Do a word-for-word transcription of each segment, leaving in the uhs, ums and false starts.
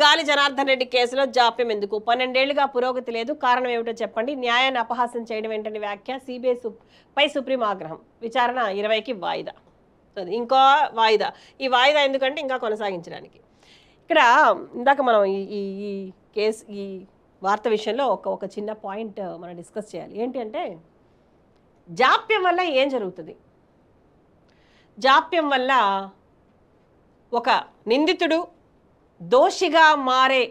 గాలి జనార్దన్ రెడ్డి కేసులో జాప్యం ఎందుకు? పన్నెండేళ్లుగా పురోగతి లేదు, కారణం ఏమిటో చెప్పండి. న్యాయాన్ని అపహాసం చేయడం ఏంటని వ్యాఖ్య. సిబిఐ పై సుప్రీం ఆగ్రహం. విచారణ ఇరవైకి వాయిదా, ఇంకో వాయిదా. ఈ వాయిదా ఎందుకంటే ఇంకా కొనసాగించడానికి. ఇక్కడ ఇందాక మనం ఈ ఈ కేసు ఈ వార్త విషయంలో ఒక ఒక చిన్న పాయింట్ మనం డిస్కస్ చేయాలి. ఏంటి అంటే, జాప్యం వల్ల ఏం జరుగుతుంది? జాప్యం వల్ల ఒక నిందితుడు దోషిగా మారే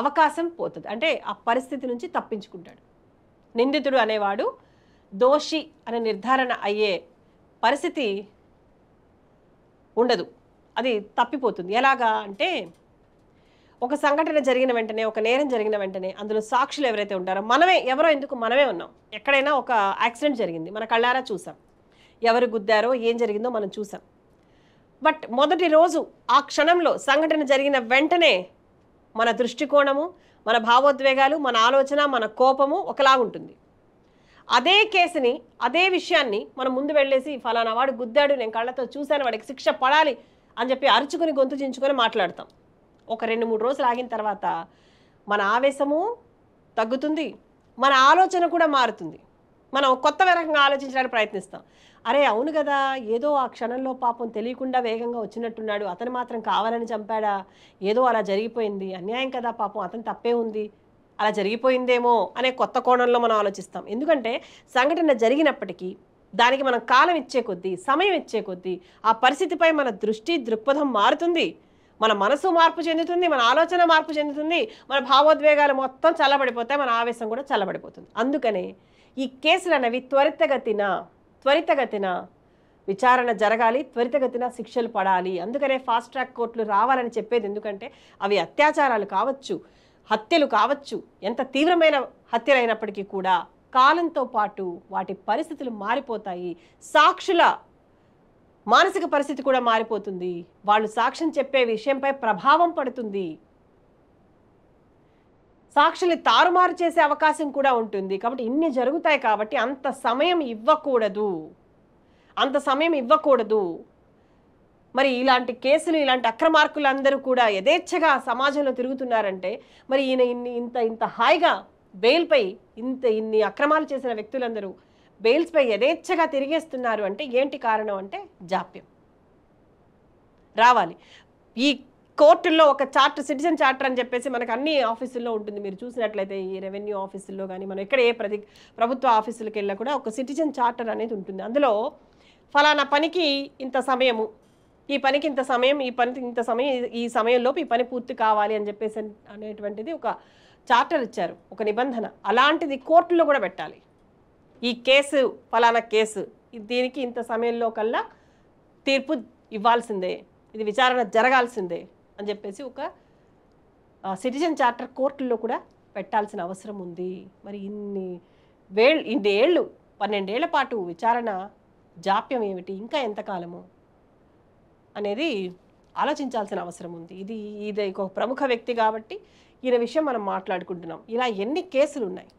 అవకాశం పోతుంది. అంటే ఆ పరిస్థితి నుంచి తప్పించుకుంటాడు. నిందితుడు అనేవాడు దోషి అనే నిర్ధారణ అయ్యే పరిస్థితి ఉండదు, అది తప్పిపోతుంది. ఎలాగా అంటే, ఒక సంఘటన జరిగిన వెంటనే, ఒక నేరం జరిగిన వెంటనే అందులో సాక్షులు ఎవరైతే ఉంటారో, మనమే ఎవరో ఎందుకు మనమే ఉన్నాం. ఎక్కడైనా ఒక యాక్సిడెంట్ జరిగింది, మన కళ్ళారా చూసాం, ఎవరు గుద్దారో ఏం జరిగిందో మనం చూసాం. బట్ మొదటి రోజు ఆ క్షణంలో సంఘటన జరిగిన వెంటనే మన దృష్టికోణము, మన భావోద్వేగాలు, మన ఆలోచన, మన కోపము ఒకలాగుంటుంది. అదే కేసుని, అదే విషయాన్ని మనం ముందు వెళ్ళేసి ఫలానా వాడు గుద్దాడు, నేను కళ్ళతో చూశాను, వాడికి శిక్ష పడాలి అని చెప్పి అరుచుకుని గొంతు చించుకొని మాట్లాడతాం. ఒక రెండు మూడు రోజులు ఆగిన తర్వాత మన ఆవేశము తగ్గుతుంది, మన ఆలోచన కూడా మారుతుంది. మనం కొత్త రకంగా ఆలోచించడానికి ప్రయత్నిస్తాం. అరే అవును కదా, ఏదో ఆ క్షణంలో పాపం తెలియకుండా వేగంగా వచ్చినట్టున్నాడు, అతను మాత్రం కావాలని చంపాడా, ఏదో అలా జరిగిపోయింది, అన్యాయం కదా పాపం, అతను తప్పే ఉంది, అలా జరిగిపోయిందేమో అనే కొత్త కోణంలో మనం ఆలోచిస్తాం. ఎందుకంటే సంఘటన జరిగినప్పటికీ దానికి మనం కాలం ఇచ్చే కొద్దీ, సమయం ఇచ్చే కొద్దీ ఆ పరిస్థితిపై మన దృష్టి దృక్పథం మారుతుంది, మన మనసు మార్పు చెందుతుంది, మన ఆలోచన మార్పు చెందుతుంది, మన భావోద్వేగాలు మొత్తం చల్లబడిపోతాయి, మన ఆవేశం కూడా చల్లబడిపోతుంది. అందుకనే ఈ కేసులు అనేవి త్వరితగతిన త్వరితగతిన విచారణ జరగాలి, త్వరితగతిన శిక్షలు పడాలి. అందుకనే ఫాస్ట్ ట్రాక్ కోర్టులు రావాలని చెప్పేది. ఎందుకంటే అవి అత్యాచారాలు కావచ్చు, హత్యలు కావచ్చు, ఎంత తీవ్రమైన హత్యలైనప్పటికీ కూడా కాలంతో పాటు వాటి పరిస్థితులు మారిపోతాయి. సాక్షుల మానసిక పరిస్థితి కూడా మారిపోతుంది, వాళ్ళు సాక్ష్యం చెప్పే విషయంపై ప్రభావం పడుతుంది, సాక్షులు తారుమారు చేసే అవకాశం కూడా ఉంటుంది. కాబట్టి ఇన్ని జరుగుతాయి. కాబట్టి అంత సమయం ఇవ్వకూడదు, అంత సమయం ఇవ్వకూడదు. మరి ఇలాంటి కేసులు, ఇలాంటి అక్రమార్కులందరూ కూడా యథేచ్ఛగా సమాజంలో తిరుగుతున్నారంటే, మరి ఈయన ఇన్ని ఇంత ఇంత హాయిగా బెయిల్పై ఇంత ఇన్ని అక్రమాలు చేసిన వ్యక్తులందరూ బెయిల్స్పై యథేచ్ఛగా తిరిగేస్తున్నారు అంటే ఏంటి కారణం? అంటే జాప్యం రావాలి. ఈ కోర్టుల్లో ఒక చార్టర్, సిటిజన్ చార్టర్ అని చెప్పేసి మనకు అన్ని ఆఫీసుల్లో ఉంటుంది. మీరు చూసినట్లయితే ఈ రెవెన్యూ ఆఫీసుల్లో కానీ, మనం ఇక్కడ ఏ ప్రతి ప్రభుత్వ ఆఫీసులకు వెళ్ళినా కూడా ఒక సిటిజన్ చార్టర్ అనేది ఉంటుంది. అందులో ఫలానా పనికి ఇంత సమయము, ఈ పనికి ఇంత సమయం, ఈ పని ఇంత సమయం, ఈ సమయంలోపు ఈ పని పూర్తి కావాలి అని చెప్పేసి అనేటువంటిది ఒక చార్టర్ ఇచ్చారు, ఒక నిబంధన. అలాంటిది కోర్టులో కూడా పెట్టాలి. ఈ కేసు ఫలానా కేసు, దీనికి ఇంత సమయంలో కల్లా తీర్పు ఇవ్వాల్సిందే, ఇది విచారణ జరగాల్సిందే అని చెప్పేసి ఒక సిటిజన్ చార్టర్ కోర్టుల్లో కూడా పెట్టాల్సిన అవసరం ఉంది. మరి ఇన్ని వేళ ఇన్ని ఏళ్ళు పన్నెండేళ్ల పాటు విచారణ జాప్యం ఏమిటి, ఇంకా ఎంతకాలము అనేది ఆలోచించాల్సిన అవసరం ఉంది. ఇది ఇది ఒక ప్రముఖ వ్యక్తి కాబట్టి ఈయన విషయం మనం మాట్లాడుకుంటున్నాం. ఇలా ఎన్ని కేసులు ఉన్నాయి?